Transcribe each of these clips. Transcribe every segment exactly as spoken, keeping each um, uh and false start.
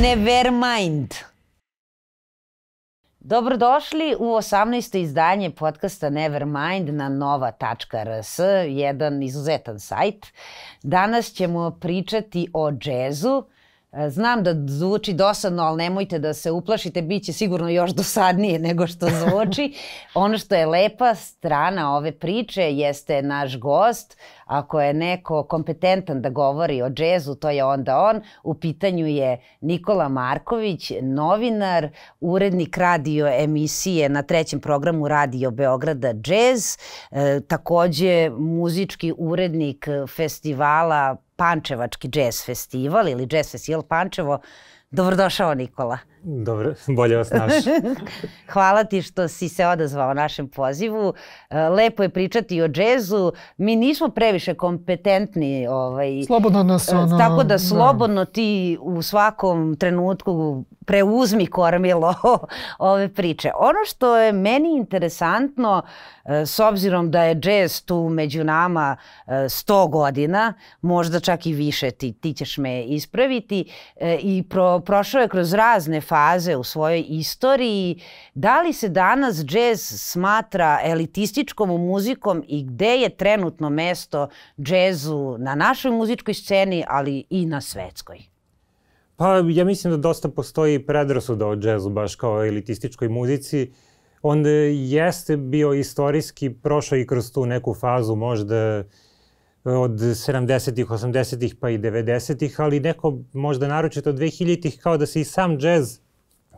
Nevermajnd. Dobrodošli u osamnaesto izdanje podcasta Nevermajnd na nova tačka r s, jedan izuzetan sajt. Danas ćemo pričati o džezu. Znam da zvuči dosadno, ali nemojte da se uplašite, bit će sigurno još dosadnije nego što zvuči. Ono što je lepa strana ove priče jeste naš gost. Ako je neko kompetentan da govori o džezu, to je onda on. U pitanju je Nikola Marković, novinar, urednik radio emisije na trećem programu Radio Beograda Džez, e, također muzički urednik festivala Pančevački jazz festival ili Jazz Festival Pančevo. Dobrodošao, Nikola. Dobro, bolje vas naš. Hvala ti što si se odazvao našem pozivu. Lepo je pričati o džezu. Mi nismo previše kompetentni. Ovaj, slobodno nas ono... Tako da slobodno da. Ti u svakom trenutku preuzmi kormilo ove priče. Ono što je meni interesantno, s obzirom da je džez tu među nama sto godina, možda čak i više, ti, ti ćeš me ispraviti, i pro, prošao je kroz razne faze u svojoj istoriji. Da li se danas džez smatra elitističkom muzikom i gde je trenutno mesto džezu na našoj muzičkoj sceni, ali i na svetskoj? Pa ja mislim da dosta postoji predrasuda o džezu, baš kao elitističkoj muzici. On jeste bio istorijski, prošao i kroz tu neku fazu možda od sedamdesetih, osamdesetih pa i devedesetih, ali neko možda naročito od dvehiljaditih, kao da se i sam džez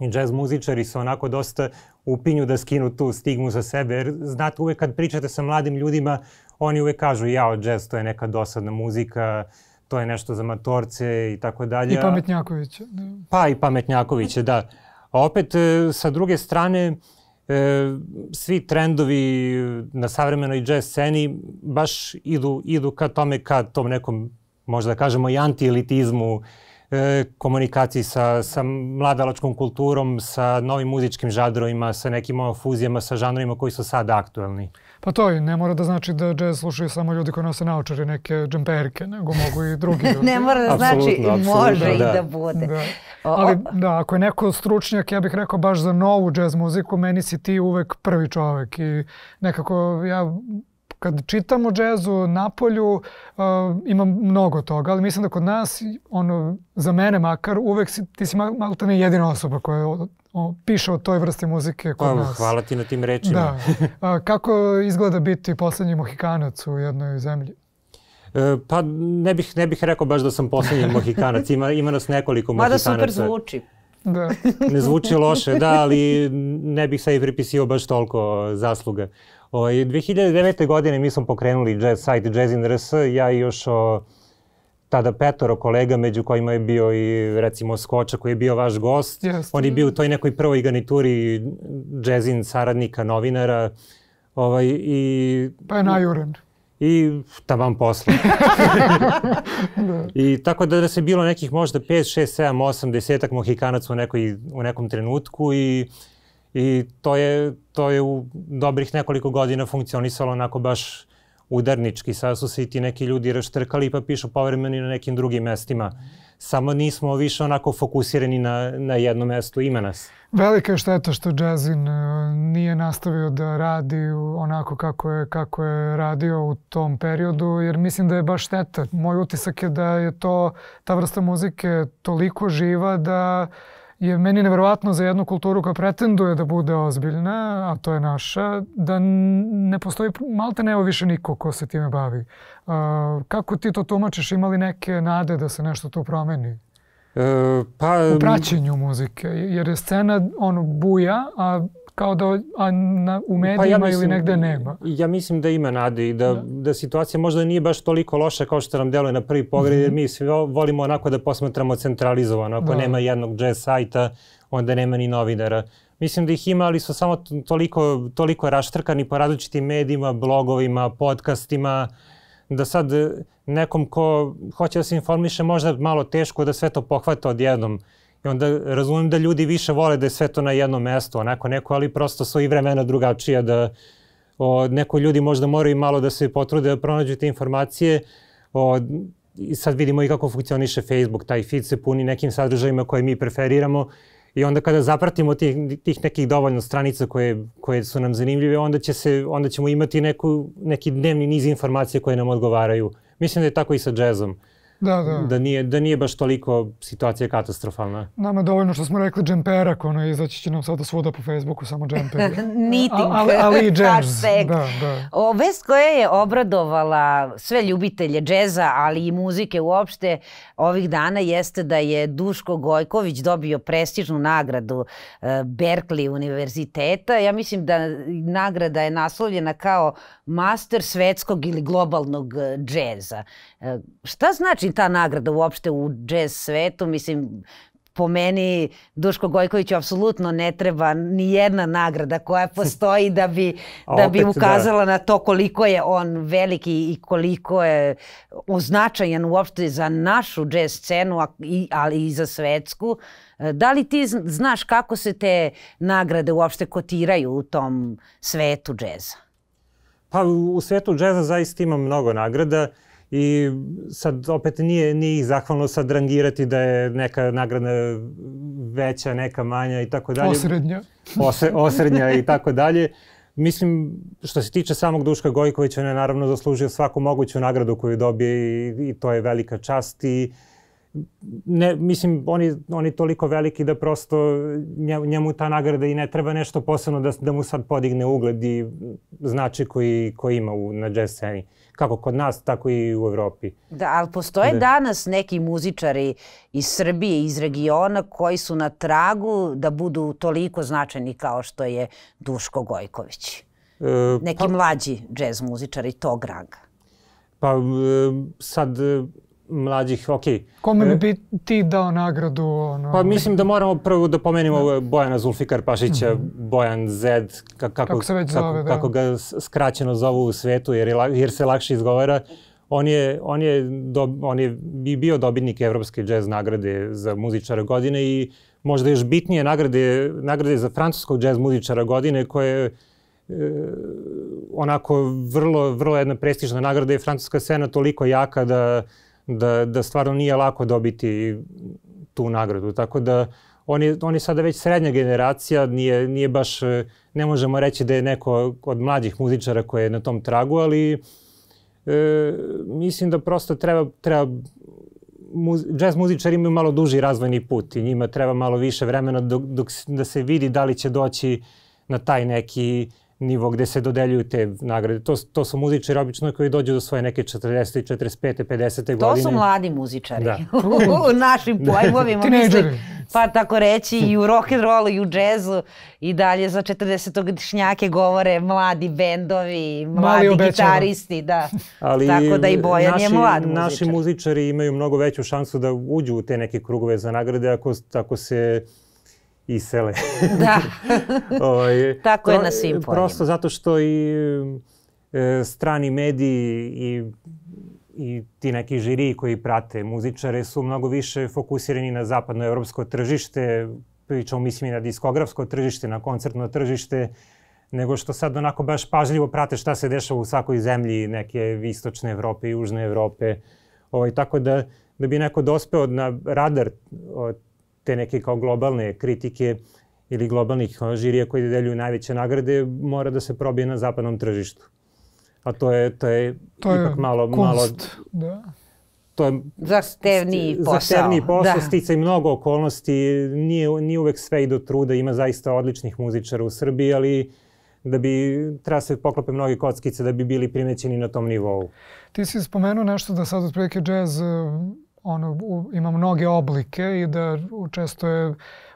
i džez muzičari se onako dosta upinju da skinu tu stigmu za sebe. Jer znate, uvek kad pričate sa mladim ljudima, oni uvek kažu jao, džez to je neka dosadna muzika, to je nešto za matorce i tako dalje. I pametnjakoviće. Pa i pametnjakoviće, da. A opet, sa druge strane, svi trendovi na savremenoj jazz sceni baš idu, idu ka tome, ka tom nekom, možda kažemo, i anti-elitizmu, komunikaciji sa, sa mladalačkom kulturom, sa novim muzičkim žanrovima, sa nekim fuzijama, sa žanrovima koji su sad aktuelni. Pa to i ne mora da znači da džez slušaju samo ljudi koji nose naočare, neke džemperke, nego mogu i drugi ljudi. Ne mora da znači, može i da bude. Da. Ali da, ako je neko stručnjak, ja bih rekao baš za novu džez muziku, meni si ti uvek prvi čovjek i nekako ja... Kad čitam o džezu na polju, uh, imam mnogo toga, ali mislim da kod nas, ono, za mene makar, uvek si, ti si maltene jedina osoba koja o, o, piše o toj vrsti muzike kod nas. Hvala ti na tim rečima. Da. Uh, kako izgleda biti posljednji Mohikanac u jednoj zemlji? E, pa ne bih, ne bih rekao baš da sam posljednji Mohikanac, ima, ima nas nekoliko Mohikanaca. Mada super zvuči. Da. Ne zvuči loše, da, ali ne bih sad i pripisio baš toliko zasluga. O, dve hiljade devete. godine mi smo pokrenuli jazz, sajt Jazz in R S, ja i još o, tada petoro kolega, među kojima je bio i recimo Skoča koji je bio vaš gost. Yes. On je bio u toj nekoj prvoj garnituri jazz in saradnika, novinara. Ovaj, i, pa je najuren. I taman posla. I tako da, da se bilo nekih možda pet, šest, sedam, osam, desetak Mohikanaca u, nekoj, u nekom trenutku. I, I to je, to je u dobrih nekoliko godina funkcionisalo onako baš udarnički. Sad su se i ti neki ljudi raštrkali pa pišu povremeno i na nekim drugim mestima. Samo nismo više onako fokusirani na, na jedno mesto, ima nas. Velika je šteta što džezin nije nastavio da radi onako kako je, kako je radio u tom periodu, jer mislim da je baš šteta. Moj utisak je da je to, ta vrsta muzike toliko živa da je meni nevjerovatno za jednu kulturu koja pretenduje da bude ozbiljna, a to je naša, da ne postoji maltene više niko ko se time bavi. Kako ti to tumačiš? Ima li neke nade da se nešto tu promeni? E, pa, u praćenju muzike, jer je scena ono, buja, a kao da a na, u medijima pa ja mislim, ili negde nema. Ja mislim da ima nade i da, da. da situacija možda nije baš toliko loša kao što nam deluje na prvi pogled, mm-hmm. jer mi svi volimo onako da posmatramo centralizovano. Ako da. nema jednog jazz sajta, onda nema ni novinara. Mislim da ih ima, ali su samo toliko, toliko raštrkani po različitim medijima, blogovima, podcastima, da sad nekom ko hoće da se informiše možda malo teško da sve to pohvata odjednom. I onda razumijem da ljudi više vole da je sve to na jednom mjestu, onako neko, ali prosto su i vremena drugačija, da o, neko ljudi možda moraju malo da se potrude da pronađu te informacije. O, I sad vidimo i kako funkcioniše Facebook, taj feed se puni nekim sadržajima koje mi preferiramo i onda kada zapratimo tih, tih nekih dovoljno stranica koje, koje su nam zanimljive, onda, će se, onda ćemo imati neku, neki dnevni niz informacija koje nam odgovaraju. Mislim da je tako i sa džezom. Da, da. Da, nije, da nije baš toliko situacija katastrofalna. Nama je dovoljno što smo rekli džemperak, ono, izaći će nam sada svuda po Facebooku samo džemper. Niting, hashtag. Vest koja je obradovala sve ljubitelje džeza, ali i muzike uopšte ovih dana jeste da je Duško Gojković dobio prestižnu nagradu Berkeley Univerziteta. Ja mislim da nagrada je naslovljena kao master svetskog ili globalnog džeza. Šta znači ta nagrada uopšte u džez svetu? Mislim, po meni Duško Gojkoviću apsolutno ne treba ni jedna nagrada koja postoji da bi, da bi ukazala da. na to koliko je on veliki i koliko je označajan uopšte za našu džez scenu, ali i za svetsku. Da li ti znaš kako se te nagrade uopšte kotiraju u tom svetu džeza? Pa u svetu džeza zaista ima mnogo nagrada. I sad opet nije, nije ih zahvalno sad rangirati da je neka nagrada veća, neka manja i tako dalje. Osrednja. Ose, osrednja i tako dalje. Mislim, što se tiče samog Duška Gojkovića, on je naravno zaslužio svaku moguću nagradu koju dobije i, i to je velika čast. I ne, mislim, on je, on je toliko veliki da prosto njemu ta nagrada i ne treba nešto posebno da, da mu sad podigne ugled i značaj koji, koji ima u, na jazz sceni. Kako kod nas, tako i u Evropi. Da, ali postoje da. danas neki muzičari iz Srbije, iz regiona koji su na tragu da budu toliko značajni kao što je Duško Gojković. E, neki pa, mlađi džez muzičari tog ranga. Pa sad mlađih, okej. Okay. Kome bi ti dao nagradu? Ono... Pa mislim da moramo prvo da pomenimo Bojana Zulfi Karpašića, mm -hmm. Bojan Zed, kako, kako, se već zove, kako, da. kako ga skraćeno zovu u svetu jer, je, jer se lakše izgovara. On je, on je, do, on je bio dobitnik Evropske jazz nagrade za muzičara godine i možda još bitnije nagrade, nagrade za francuskog jazz muzičara godine koje onako vrlo, vrlo jedna prestižna nagrada je francuska scena toliko jaka da Da, da stvarno nije lako dobiti tu nagradu. Tako da on je, on je sada već srednja generacija, nije, nije baš, ne možemo reći da je neko od mlađih muzičara koji je na tom tragu, ali e, mislim da prosto treba, treba muz, jazz muzičari imaju malo duži razvojni put i njima treba malo više vremena dok, dok, da se vidi da li će doći na taj neki nivo gdje se dodeljuju te nagrade. To, to su muzičari obično koji dođu do svoje neke četrdeset, četrdeset pet, pedeset godine. To su mladi muzičari. U našim pojmovima. Mislim, pa tako reći i u rock'n'rollu i u džezu i dalje za četrdesetogodišnjake govore mladi bendovi, mladi gitaristi. Da. Ali tako da i Bojan naši, je mlad muzičar. Naši muzičari imaju mnogo veću šansu da uđu u te neke krugove za nagrade ako, ako se i sele. Da, Oj, tako je na svim pojima. Prosto zato što i e, strani mediji i, i ti neki žiriji koji prate muzičare su mnogo više fokusirani na zapadnoevropsko tržište, pričamo mislim i na diskografsko tržište, na koncertno tržište, nego što sad onako baš pažljivo prate šta se dešava u svakoj zemlji neke istočne Evrope, južne Evrope. Oj, tako da, da bi neko dospeo na radar o, te neke kao globalne kritike ili globalnih žirija koji dodeljuju najveće nagrade, mora da se probije na zapadnom tržištu. A to je, to je to ipak je malo... kunst, malo, da. To je zahtevniji posao. Zahtevniji posao, sticaj mnogo okolnosti, nije, nije uvek sve i do truda, ima zaista odličnih muzičara u Srbiji, ali da bi treba se poklope mnoge kockice da bi bili primećeni na tom nivou. Ti si spomenuo nešto da sad otprilike džez ono, u, ima mnoge oblike i da često je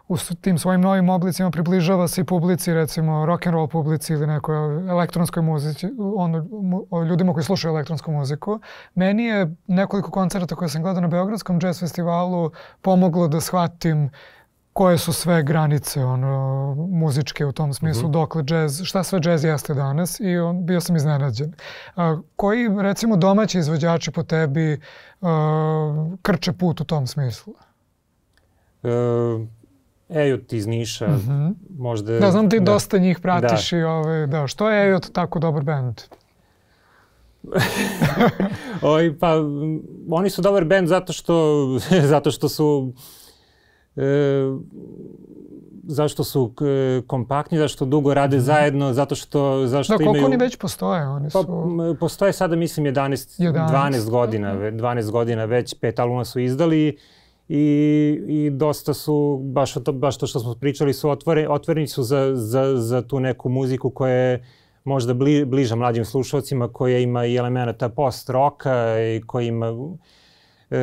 u tim svojim novim oblicima približava se i publici, recimo rock'n'roll publici ili nekoj elektronskoj muzici, ono, mu, ljudima koji slušaju elektronsku muziku. Meni je nekoliko koncerata koje sam gledao na Beogradskom jazz festivalu pomoglo da shvatim koje su sve granice ono, muzičke u tom smislu, mm-hmm. dokle jazz, šta sve jazz jeste danas i on, bio sam iznenađen. A, koji, recimo, domaći izvođači po tebi a, krče put u tom smislu? E, Ejot iz Niša, mm-hmm. možda... Da, znam ti da. dosta njih pratiš da. i ove, da. Što je Ejot tako dobar band? Oj, pa, oni su dobar band zato što, zato što su e, zašto su e, kompaktni, zašto dugo rade zajedno, zato što, zašto da, koliko imaju... Oni već postoje? Oni su... pa, postoje sada, mislim, jedanaest, jedanaest. dvanaest godina. dvanaest godina već, pet albuma su izdali i, i dosta su, baš to, baš to što smo pričali, su otvore, otvoreni su za, za, za tu neku muziku koja je možda bli, bliža mlađim slušalcima, koja ima i elemenata post-roka i koja ima... E,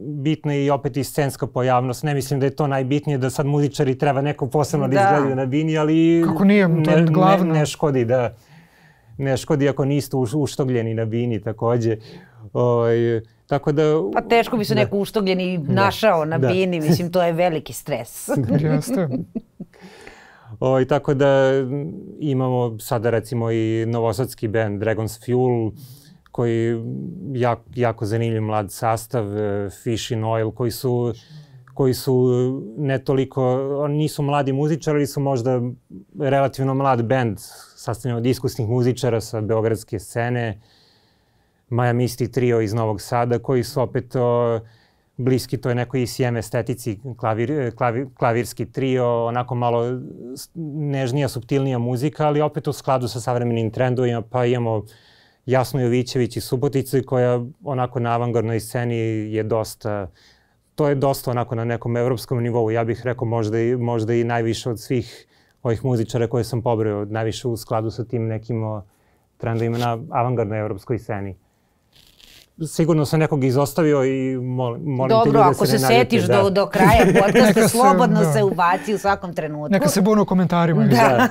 bitna je i opet i scenska pojavnost. Ne mislim da je to najbitnije, da sad muzičari treba neko posebno da, da izgledaju na bini, ali kako nije, to je glavno. Ne, ne, ne škodi da, ne škodi ako niste uštogljeni na bini također. O, tako da, pa teško bi se neko uštogljeni našao da, na bini, da. Mislim, to je veliki stres. Jeste. O, tako da imamo sada recimo i novosadski band Dragon's Fuel, koji jako, jako zanimljiv mlad sastav, Fish in Oil, koji su, koji su ne toliko, oni nisu mladi muzičari, ali su možda relativno mlad band, sastavljen od iskusnih muzičara sa beogradske scene, Amistic trio iz Novog Sada, koji su opet o, bliski toj nekoj E C M estetici, klavir, klavir, klavirski trio, onako malo nežnija, suptilnija muzika, ali opet u skladu sa savremenim trendovima, pa imamo Jasno Jovićević i Supotici, koja onako na avangardnoj sceni je dosta, to je dosta onako na nekom evropskom nivou. Ja bih rekao možda i, možda i najviše od svih ovih muzičara koje sam pobrojao, najviše u skladu sa tim nekim trendovima na avangardnoj evropskoj sceni. Sigurno sam nekog izostavio i molim, molim Dobro, te ljude se ne naljute. Dobro, ako se setiš da. Do, do kraja podcasta, slobodno se, se ubaci u svakom trenutku. Neka se bune u komentarima. Da.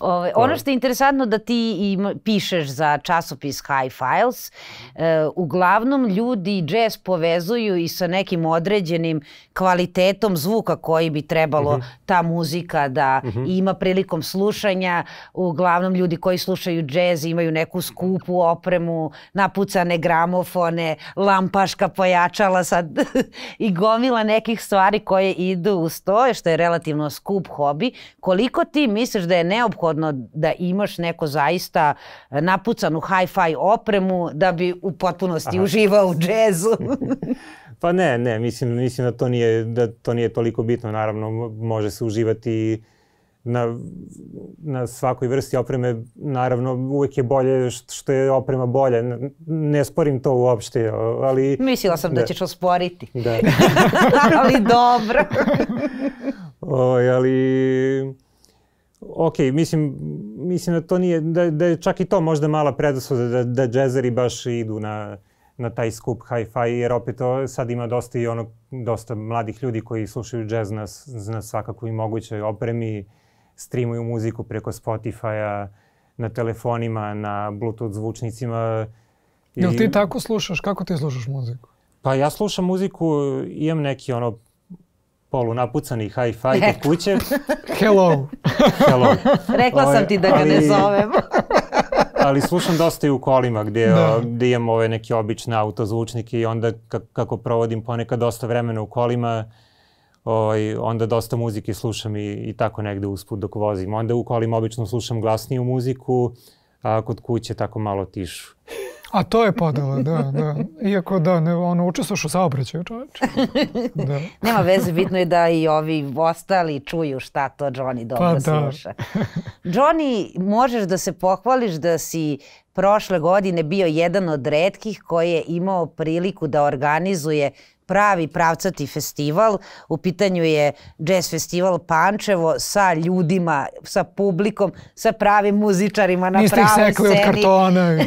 Ove, ono što je interesantno da ti ima, pišeš za časopis High Files, e, uglavnom ljudi jazz povezuju i sa nekim određenim kvalitetom zvuka koji bi trebalo mm-hmm. ta muzika da mm-hmm. ima prilikom slušanja. Uglavnom ljudi koji slušaju jazz imaju neku skupu opremu, napucane gramofone, fone, lampaška pojačala sad i gomila nekih stvari koje idu uz to, što je relativno skup hobi. Koliko ti misliš da je neophodno da imaš neko zaista napucanu hi-fi opremu da bi u potpunosti Aha. uživao u džezu? Pa ne, ne, mislim, mislim da, to nije, da to nije toliko bitno. Naravno, može se uživati na, na svakoj vrsti opreme. Naravno, uvijek je bolje što je oprema bolja. Ne sporim to uopšte, ali... Mislila sam da, da ćeš osporiti. Da. Ali dobro. Oj, ali... Ok, mislim, mislim da to nije... Da, da je čak i to možda mala predrasuda da, da džezeri baš idu na, na taj skup hi-fi, jer opet o, sad ima dosta i ono, dosta mladih ljudi koji slušaju džez na, na svakakvoj mogućoj opremi. Streamuju muziku preko Spotify-a, na telefonima, na Bluetooth zvučnicima. I... Jel ti tako slušaš? Kako ti slušaš muziku? Pa ja slušam muziku, imam neki ono polunapucani hi-fi kod kuće. Hello! Hello. Rekla sam ti da ga ali, ne zovem. Ali slušam dosta i u kolima gdje, gdje imam ove neke obične autozvučnike i onda kako provodim ponekad dosta vremena u kolima, Oj, onda dosta muzike slušam i, i tako negde usput dok vozim. Onda u kolima obično slušam glasniju muziku, a kod kuće tako malo tišu. A to je podela, da, da. Iako da, ne, ono, učestvuješ u saobraćaju, čovječe. Nema veze, bitno je da i ovi ostali čuju šta to Johnny dobro pa, sluša. Johnny, možeš da se pohvališ da si prošle godine bio jedan od retkih koji je imao priliku da organizuje pravi pravcati festival. U pitanju je Jazz festival Pančevo sa ljudima, sa publikom, sa pravim muzičarima na pravoj sceni. Niste ih sekli od kartona.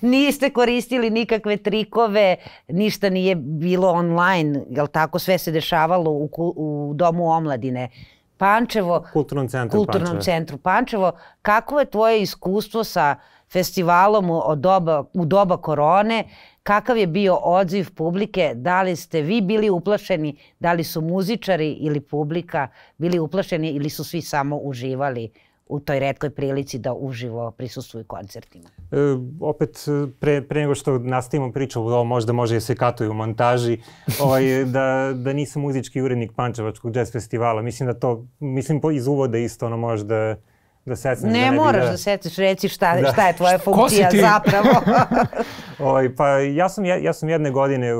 Niste koristili nikakve trikove, ništa nije bilo online, jel tako? Sve se dešavalo u, u Domu omladine Pančevo, Kulturnom centru, Kulturnom Pančevo. centru Pančevo. Kako je tvoje iskustvo sa festivalom u doba, u doba korone? Kakav je bio odziv publike? Da li ste vi bili uplašeni? Da li su muzičari ili publika bili uplašeni ili su svi samo uživali u toj retkoj prilici da uživo prisustvuju koncertima? E, opet, pre, pre nego što nastavimo priču, ovo možda može se katuje u montaži, ovaj, da, da nisam muzički urednik Pančevačkog jazz festivala. Mislim da to, mislim iz uvoda isto ono možda da secneš. Ne moraš da secneš, reci šta je tvoja funkcija zapravo. Pa ja sam jedne godine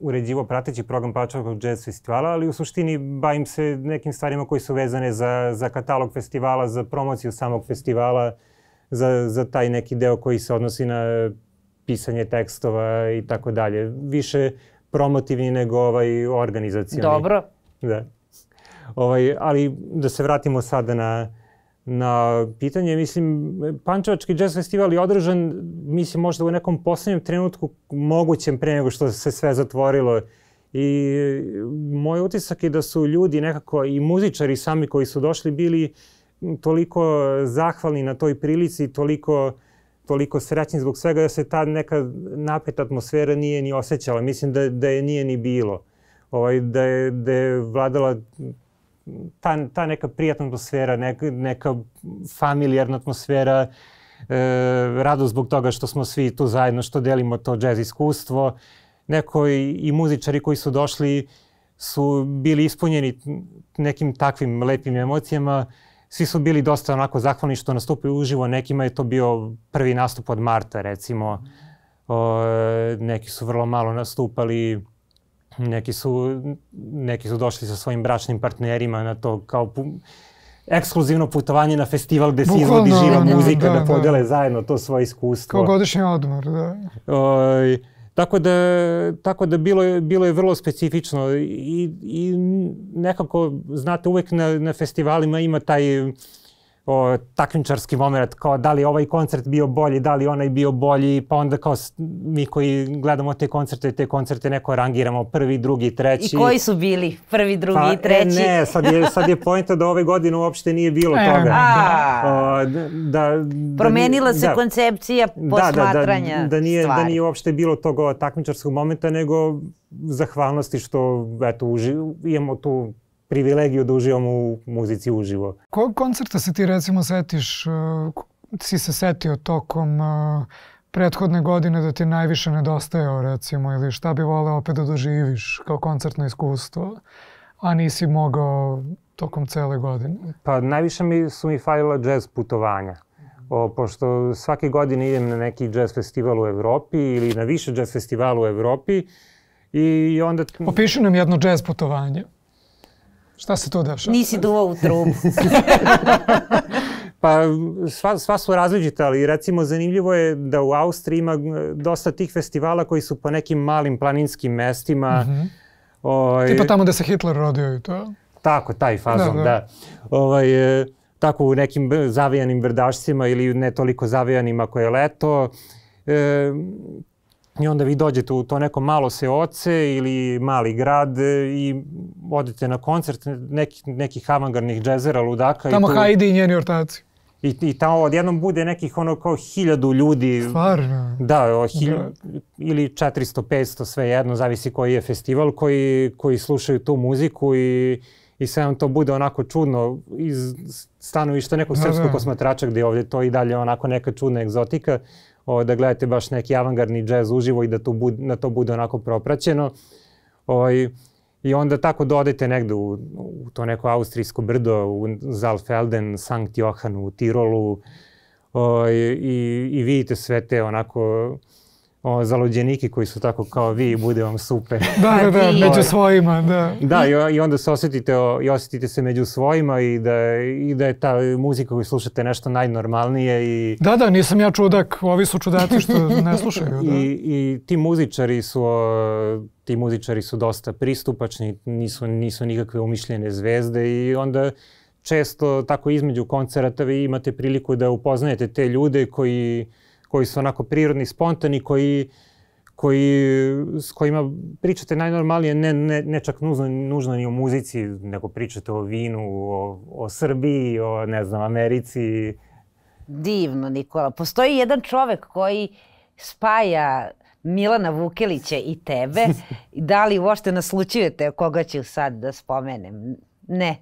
uređivo prateći program Patchwork of Jazz Festivala, ali u suštini bavim se nekim stvarima koji su vezane za katalog festivala, za promociju samog festivala, za taj neki deo koji se odnosi na pisanje tekstova i tako dalje. Više promotivni nego organizacioni. Dobro. Da. Ali da se vratimo sada na... na pitanje, mislim, Pančevački jazz festival je održan, mislim, možda u nekom posljednjem trenutku mogućem pre nego što se sve zatvorilo. I moj utisak je da su ljudi nekako i muzičari sami koji su došli bili toliko zahvalni na toj prilici, toliko, toliko srećni zbog svega da se ta neka napeta atmosfera nije ni osjećala. Mislim da, da je nije ni bilo, ovaj, da, je, da je vladala Ta, ta neka prijatna atmosfera, neka, neka familijarna atmosfera, e, radost zbog toga što smo svi tu zajedno, što delimo to jazz iskustvo. Neko i, i muzičari koji su došli su bili ispunjeni nekim takvim lepim emocijama. Svi su bili dosta onako zahvalni što nastupaju uživo. Nekima je to bio prvi nastup od marta, recimo. O, neki su vrlo malo nastupali. Neki su, neki su došli sa svojim bračnim partnerima na to kao pu, ekskluzivno putovanje na festival gdje se izvodi živa da, muzika, da, da podele da. zajedno to svoje iskustvo. Kao godišnji odmor, da. O, tako da, tako da bilo, je, bilo je vrlo specifično i, i nekako, znate, uvijek na, na festivalima ima taj o, takmičarski moment, kao da li ovaj koncert bio bolji, da li onaj bio bolji, pa onda kao mi koji gledamo te koncerte, te koncerte neko rangiramo prvi, drugi, treći. I koji su bili prvi, drugi pa, i treći? E, ne, sad je, sad je pojenta da ove godine uopšte nije bilo toga. A, da, da, promenila da, se da, koncepcija posmatranja da, da, da, da nije, stvari. Da nije uopšte bilo toga takmičarskog momenta, nego zahvalnosti što eto, uži, imamo tu privilegiju da uživamo u muzici uživo. Kog koncerta se ti recimo setiš, si se setio tokom prethodne godine da ti najviše nedostajao recimo ili šta bi voleo opet da doživiš kao koncertno iskustvo, a nisi mogao tokom cele godine? Pa najviše mi su mi falila jazz putovanja. O, pošto svake godine idem na neki jazz festival u Evropi ili na više jazz festivala u Evropi i onda... Opiši nam jedno jazz putovanje. Šta se to dešava? Nisi duvao u trubu. Pa sva, sva su različita, ali recimo zanimljivo je da u Austriji ima dosta tih festivala koji su po nekim malim planinskim mestima. Mm-hmm. Oj, tipa tamo da se Hitler rodio i to? Tako, taj fazon, da. da. da. Ovaj, tako u nekim zavijanim brdašcima ili ne toliko zavijanim ako je leto. E, I onda vi dođete u to neko malo seoce ili mali grad i odete na koncert neki, nekih avangarnih džezera, ludaka. Tamo Haidi i njeni ortaci. I, i tamo odjednom bude nekih ono kao hiljadu ljudi. Stvarno? Da, o, hilj, ili četiristo, petsto, svejedno, zavisi koji je festival, koji, koji slušaju tu muziku i, i sve vam to bude onako čudno iz stanovišta nekog srpskog posmatrača gdje je ovdje to i dalje onako neka čudna egzotika. O, da gledate baš neki avangardni džez uživo i da to bud, na to bude onako propraćeno. O, i, I onda tako dodajte negdje u, u to neko austrijsko brdo, u Zalfelden, Sankt Johann, u Tirolu o, i, i vidite sve te onako o, zaluđeniki koji su tako kao vi i bude vam super. Da, da, da, među svojima, da. Da, i, i onda se osjetite, o, i osjetite se među svojima i da, i da je ta muzika koju slušate nešto najnormalnije. I, da, da, nisam ja čudak, ovi su čudaci što ne slušaju. Da. I, i ti, muzičari su, o, ti muzičari su dosta pristupačni, nisu, nisu nikakve umišljene zvezde i onda često tako između koncerata vi imate priliku da upoznajete te ljude koji koji su onako prirodni, spontani, koji, koji, s kojima pričate najnormalnije, ne, ne, ne čak nužno, nužno ni o muzici, nego pričate o vinu, o, o Srbiji, o, ne znam, Americi. Divno, Nikola. Postoji jedan čovjek koji spaja Milana Vukelića i tebe. Da li uopšte naslučujete koga ću sad da spomenem? Ne.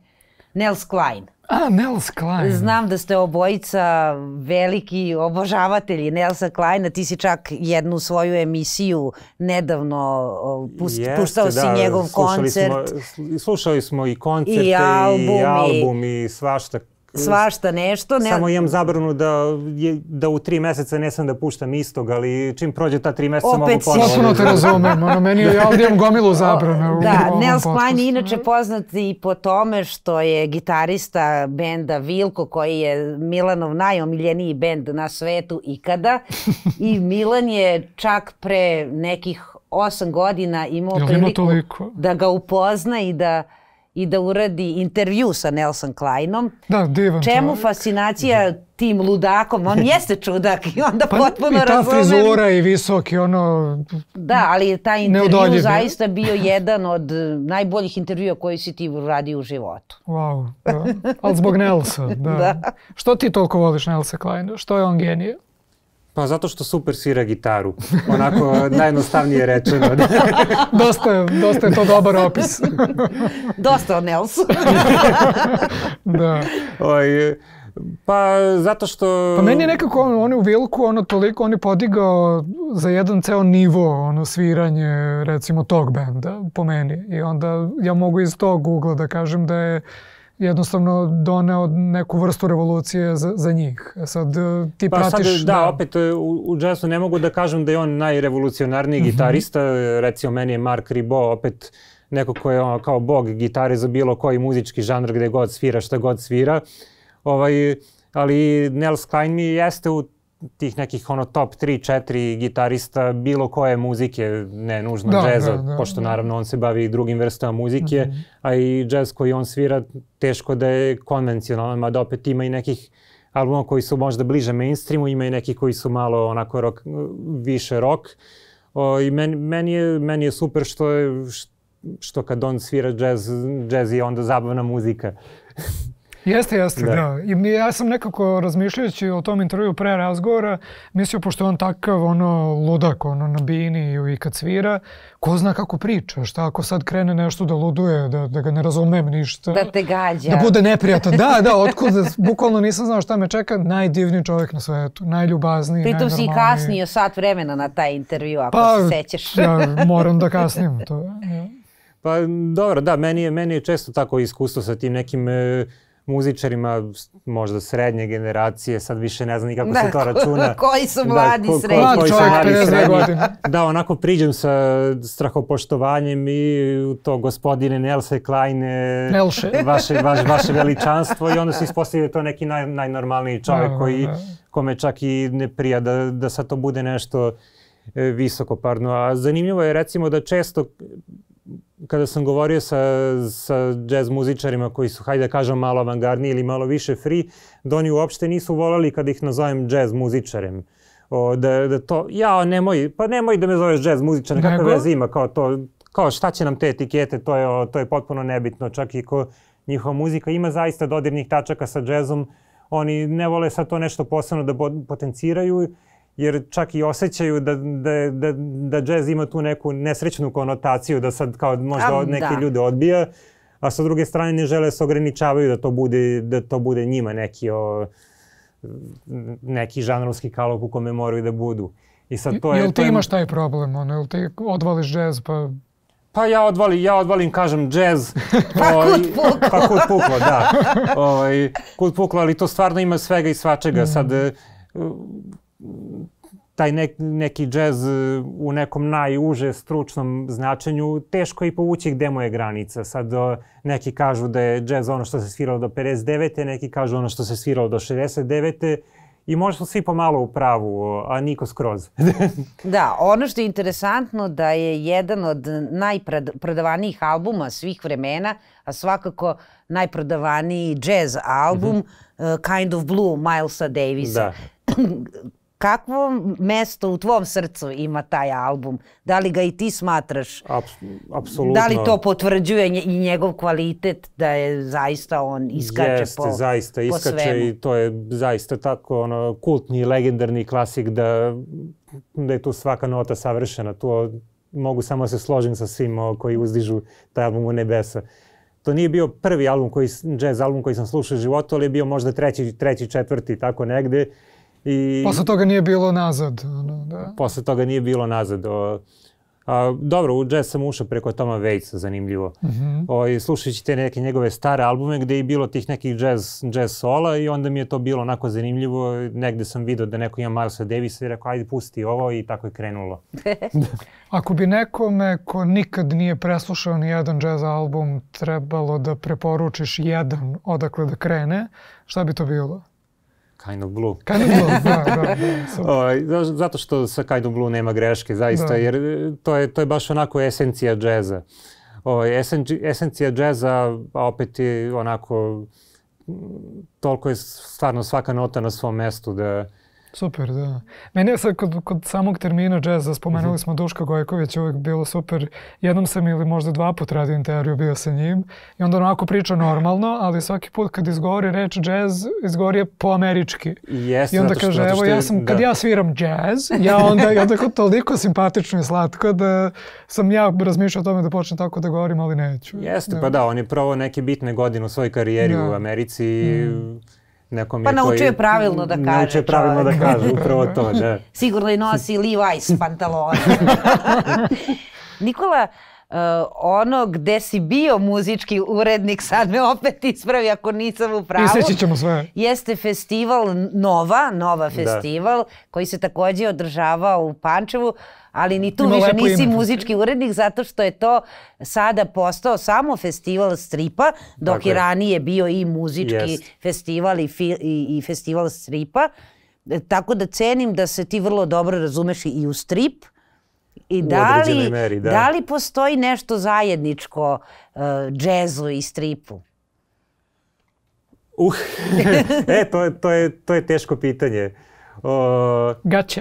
Nels Cline. A, Nels Cline. Znam da ste obojica veliki obožavatelji Nelsa Cline-a. Ti si čak jednu svoju emisiju nedavno pust, Jeste, puštao da, si njegov koncert. Smo, slušali smo i koncerte i album i, album, i svašta svašta nešto. Ne... Samo imam zabranu da, da u tri mjeseca ne sam da puštam istog, ali čim prođe ta tri mjeseca mogu ponovno. Potpuno te razumijem, ono, meni je, ja ovdje imam gomilu zabrana. Da, Nels Cline je inače poznat i po tome što je gitarista benda Vilko, koji je Milanov najomiljeniji bend na svetu ikada. I Milan je čak pre nekih osam godina imao priliku da ga upozna i da i da uradi intervju sa Nelsom Clineom. Da, divan. Čemu fascinacija tim ludakom? On jeste čudak i onda potpuno razumem. I ta frizura i visoki, ono... Da, ali taj intervju zaista bio jedan od najboljih intervjua koji si ti uradio u životu. Wow, da. Ali zbog Nelsa, da. Što ti toliko voliš Nelsa Clinea? Što je on genije? Pa zato što super svira gitaru, onako najjednostavnije rečeno. dosta, je, dosta je to dobar opis. Dosta o Nelsu. Da. Oj, pa zato što... Pa meni je nekako on, on je u Vilku, ono, toliko, on je podigao za jedan ceo nivo, ono, sviranje recimo tog benda po meni. I onda ja mogu iz tog ugla da kažem da je jednostavno doneo neku vrstu revolucije za, za njih. Sad ti pa pratiš... Sad, da, da, opet u, u jazzu ne mogu da kažem da je on najrevolucionarniji mm-hmm. gitarista. Recimo meni je Mark Ribot opet neko koji je ono, kao bog gitare za bilo koji muzički žanr gdje god svira, šta god svira. Ovaj, ali Nels Cline mi jeste u tih nekih ono, top tri četiri gitarista bilo koje muzike, ne nužno džeza, pošto da. Naravno on se bavi drugim vrstama muzike, mm-hmm. a i džez koji on svira teško da je konvencionalan, mada opet ima i nekih albuma koji su možda bliže mainstreamu, ima i neki koji su malo onako rock, više rock. O, i meni, meni, je, meni je super što, je, što kad on svira džez, džez je onda zabavna muzika. Jeste, jeste, da. da. I ja sam nekako razmišljajući o tom intervju pre razgovora, mislio, pošto je on takav ono, ludak ono, na bini i kad svira, ko zna kako priča, šta ako sad krene nešto da luduje, da, da ga ne razumem ništa. Da te gađa. Da bude neprijatan. Da, da, otkud, bukvalno nisam znao šta me čeka, najdivniji čovjek na svetu, najljubazniji, pritom najnormalniji. Pritom si kasnio sat vremena na taj intervju, ako pa, se sećaš. Ja moram da kasnim, to ja. Pa dobro, da, meni je, meni je često tako iskustvo sa tim nekim e, muzičarima možda srednje generacije, sad više ne znam ni kako se to računa. Koji su mladi da, ko, srednji. Ko, ko, koji su mladi srednji. Da, onako priđem sa strahopoštovanjem i to gospodine Nelse Cline, vaše, vaš, vaše veličanstvo i onda se ispostavio to neki naj, najnormalniji čovjek koji, kome čak i ne prija da, da sad to bude nešto visokoparno. A zanimljivo je recimo da često kada sam govorio sa, sa jazz muzičarima koji su, hajde da kažem, malo avangardni ili malo više free, da oni uopšte nisu volali kada ih nazovem jazz muzičarem. O, da, da to, ja, nemoj, pa nemoj da me zoveš jazz muzičar, kakve veze ima, kao to, kao šta će nam te etikete, to je, to je potpuno nebitno, čak i ko njihova muzika ima zaista dodirnih tačaka sa jazzom, oni ne vole sad to nešto posebno da potenciraju, jer čak i osjećaju da, da, da, da jazz ima tu neku nesrećnu konotaciju, da sad kao možda um, neke da. ljude odbija, a sa druge strane ne žele se ograničavaju da to bude, da to bude njima neki, o, neki žanrovski kalup u kome moraju da budu. I sad to je, jel ti imaš taj problem? Ono, jel ti odvališ jazz pa... Pa ja odvalim, ja odvalim, kažem, džez. Pa kud puklo. Pa kud puklo, da. O, kud puklo, ali to stvarno ima svega i svačega. Mm. Sad, taj nek, neki džez u nekom najuže stručnom značenju teško i povući gdje mu je granica. Sad neki kažu da je džez ono što se sviralo do pedeset devete, neki kažu ono što se sviralo do šezdeset devete i možda su svi pomalo u pravu, a niko skroz. Da, ono što je interesantno da je jedan od najprodavanijih albuma svih vremena, a svakako najprodavaniji džez album, mm-hmm. uh, Kind of Blue Milesa Davisa. Kakvo mjesto u tvom srcu ima taj album? Da li ga i ti smatraš? Aps, apsolutno. Da li to potvrđuje nje, i njegov kvalitet da je zaista on iskače Jeste, po, zaista, po iskače svemu? Jeste, zaista iskače i to je zaista tako ono, kultni, legendarni klasik da, da je tu svaka nota savršena. Tu mogu samo se složim sa svim koji uzdižu taj album u nebesa. To nije bio prvi album koji, jazz album koji sam slušao u životu, ali je bio možda treći, treći četvrti, tako negde. I posle toga nije bilo nazad. Ono, da. Posle toga nije bilo nazad. O, A, dobro, u jazz sam ušao preko Toma Waitsa, zanimljivo. Mm-hmm. Slušajući te neke njegove stare albume gdje je bilo tih nekih jazz, jazz sola i onda mi je to bilo onako zanimljivo. Negdje sam vidio da neko ima Milesa Davisa i rekao ajde pusti ovo i tako je krenulo. Ako bi nekome ko nikad nije preslušao ni jedan jazz album trebalo da preporučiš jedan odakle da krene, šta bi to bilo? Kind of Blue. Kind of Blue, da, da. O, zato što sa Kind of Blue nema greške, zaista, da. Jer to je, to je baš onako esencija džeza. O, esen, esencija džeza, a opet je onako, toliko je stvarno svaka nota na svom mestu da... Super, da. Meni je sad kod, kod samog termina džeza, spomenuli smo Duška Gojkovića, uvijek bilo super. Jednom sam ili možda dva put radio intervju, bio sa njim i onda onako priča normalno, ali svaki put kad izgovori reč džez, izgovori je po američki. Yes, I onda što, kaže, evo, ja sam, kad ja sviram džez, ja onda, i onda toliko simpatično i slatko da sam ja razmišljao o tome da počnem tako da govorim, ali neću. Jeste, pa da, on je provao neke bitne godine u svojoj karijeri da. U Americi. Mm. Nekom pa naučio je pravilno da kaže. Naučio je pravilno da kaže, upravo to, da. Sigurno i nosi Levi's pantalone. Nikola, uh, ono gde si bio muzički urednik, sad me opet ispravi ako nisam u pravu. Iseći ćemo sve. Jeste festival Nova, Nova festival, da. Koji se također održavao u Pančevu, ali ni tu više nisi muzički urednik zato što je to sada postao samo festival stripa, dok dakle. I ranije bio i muzički yes. festival i, fi, i, i festival stripa. Tako da cenim da se ti vrlo dobro razumeš i u strip. I da li, meri, da. da li postoji nešto zajedničko uh, džezu i stripu? Uh, e, to, to, je, to je teško pitanje. Uh, Gaća.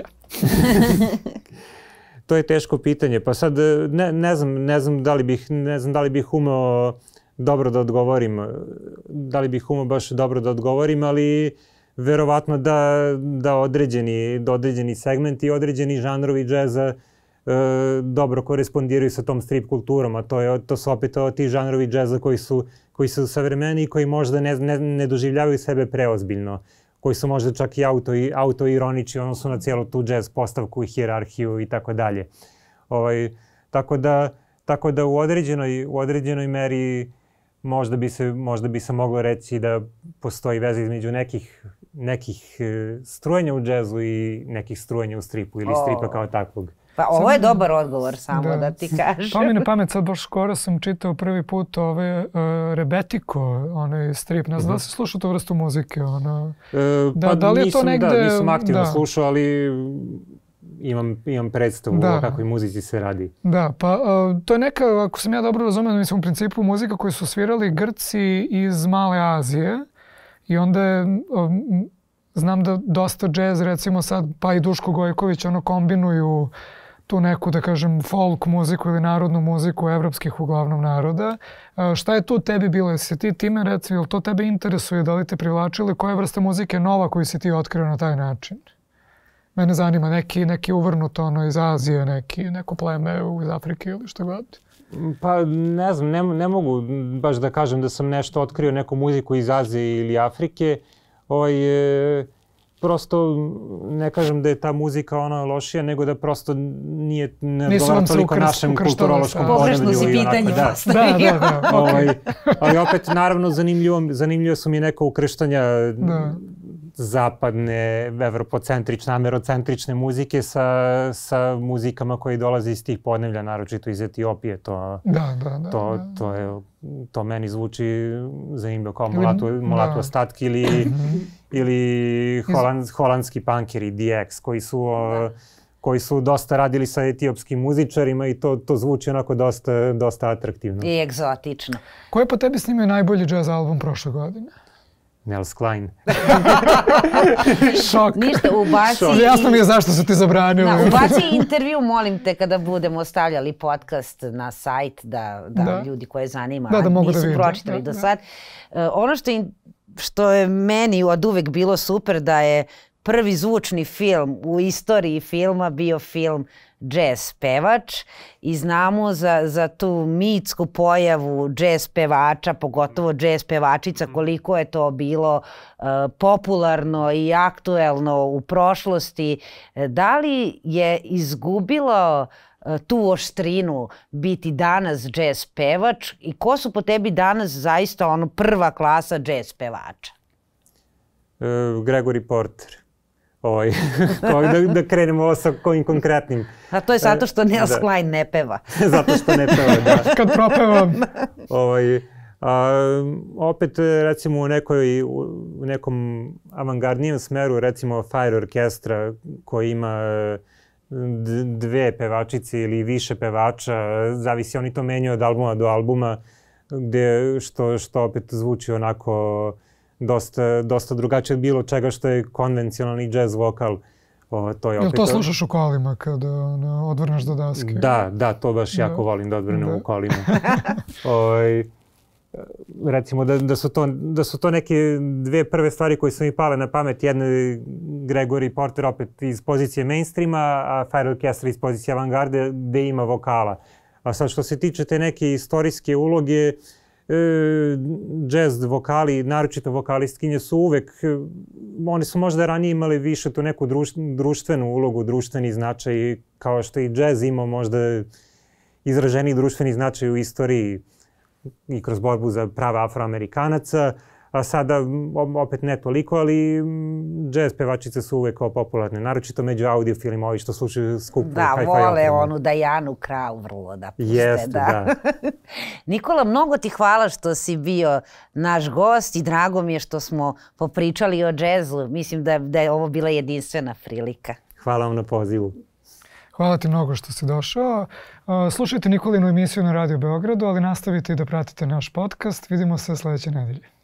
To je teško pitanje, pa sad ne, ne, znam, ne, znam, da li bih, ne znam da li bih umeo dobro da odgovorim, da li bih umeo baš dobro da odgovorim, ali verovatno da, da, određeni, da određeni segmenti i određeni žanrovi džeza e, dobro korespondiraju sa tom strip kulturom, a to, je, to su opet ti žanrovi džeza koji su, koji su savremeni i koji možda ne, ne, ne doživljavaju sebe preozbiljno, koji su možda čak i auto, autoironični, odnosno na cijelu tu jazz postavku i hijerarhiju i tako dalje. Tako da, tako da u, određenoj, u određenoj meri možda bi, se, možda bi se moglo reći da postoji veza između nekih, nekih strujenja u jazzu i nekih strujenja u stripu ili stripa oh. kao takvog. Pa ovo je dobar odgovor, samo da, da ti kažem. Pa mi na pamet, sad baš skoro sam čitao prvi put ove uh, Rebetiko, onaj strip. Ne znam da si slušao tu vrstu muzike? Ona... E, da, pa da li nisam, je to negde... da, nisam aktivno da. slušao, ali imam, imam predstavu da. o kakvoj muzici se radi. Da, pa uh, to je neka, ako sam ja dobro razumio, mislim u principu muzika koju su svirali Grci iz Male Azije i onda je... Um, znam da dosta džez, recimo sad, pa i Duško Gojković, ono kombinuju tu neku, da kažem, folk muziku ili narodnu muziku evropskih uglavnom naroda. E, šta je tu tebi bilo? Jesi ti time, recimo, ili to tebe interesuje, da li te privlačili? Koja je vrsta muzike nova koju si ti otkrio na taj način? Mene zanima neki, neki uvrnut ono iz Azije, neki, neko pleme iz Afrike ili što god. Pa ne znam, ne, ne mogu baš da kažem da sam nešto otkrio, neku muziku iz Azije ili Afrike. Ovaj, prosto ne kažem da je ta muzika ona lošija, nego da prosto nije ne odgovara toliko ukrst, našem kulturološkom poremećaju. Pogrešno si pitanje postavio. Da, da, da. Ovaj, ali opet, naravno, zanimljivo, zanimljivo su mi neko ukrštanja da. zapadne, evropocentrične, amerocentrične muzike sa, sa muzikama koje dolaze iz tih podnevlja, naročito iz Etiopije. To, da, da, da, to, da. to je... To meni zvuči zanimljivo kao Mulatu Astatke ili, ili holand, holandski punkeri, The Ex, koji su, koji su dosta radili sa etiopskim muzičarima i to, to zvuči onako dosta, dosta atraktivno. I egzotično. Ko je po tebi snimio najbolji jazz album prošle godine? Nels Cline. Šok. Ništa, ubaci... Jasno mi je zašto su ti zabranili. Da, ubaci intervju, molim te, kada budemo ostavljali podcast na sajt, da, da, da. ljudi koje zanima, da, da nisu da pročitali do sad. Uh, ono što je, što je meni od uvek bilo super, da je prvi zvučni film u istoriji filma bio film Jazz pevač i znamo za, za tu mitsku pojavu jazz pevača, pogotovo jazz pevačica, koliko je to bilo uh, popularno i aktuelno u prošlosti. Da li je izgubilo tu oštrinu biti danas jazz pevač i ko su po tebi danas zaista ono prva klasa jazz pevača? Gregory Porter. Ovaj, da, da krenemo sa kojim konkretnim. A to je zato što Nels Cline ne peva. Zato što ne peva, da. Kad propevam. Ovaj, a, opet, recimo, u, nekoj, u nekom avangardnijem smeru, recimo Fire! Orchestra, koji ima dve pevačice ili više pevača, zavisi, oni to menjaju od albuma do albuma, gdje, što, što opet zvuči onako dosta, dosta drugačije od bilo čega što je konvencionalni jazz vokal. O, to je opet... Jel to slušaš u kolima kada odvrneš do daske? Da, da, to baš da. Jako volim da odvrnem da. U kolima. O, recimo da, da, su to, da su to neke dve prve stvari koje su mi pale na pamet. Jedna je Gregory Porter opet iz pozicije mainstreama, a Fire Orchestra iz pozicije avangarde gdje ima vokala. A sad što se tiče te neke istorijske uloge, E, jazz vokali, naročito vokalistkinje su uvek, one su možda ranije imali više tu neku druš, društvenu ulogu, društveni značaj, kao što i jazz imao možda izraženi društveni značaj u istoriji i kroz borbu za prava Afroamerikanaca, a sada opet ne toliko, ali jazz pevačice su uvek popularne, naročito među audiofilima, ovi što slušaju skupu. Da, vole onu Dianu Krall vrlo da puste. Jeste, da. da. Nikola, mnogo ti hvala što si bio naš gost i drago mi je što smo popričali o jazzu. Mislim da, da je ovo bila jedinstvena prilika. Hvala vam na pozivu. Hvala ti mnogo što si došao. Slušajte Nikolinu emisiju na Radio Beogradu, ali nastavite i da pratite naš podcast. Vidimo se sljedeće nedelje.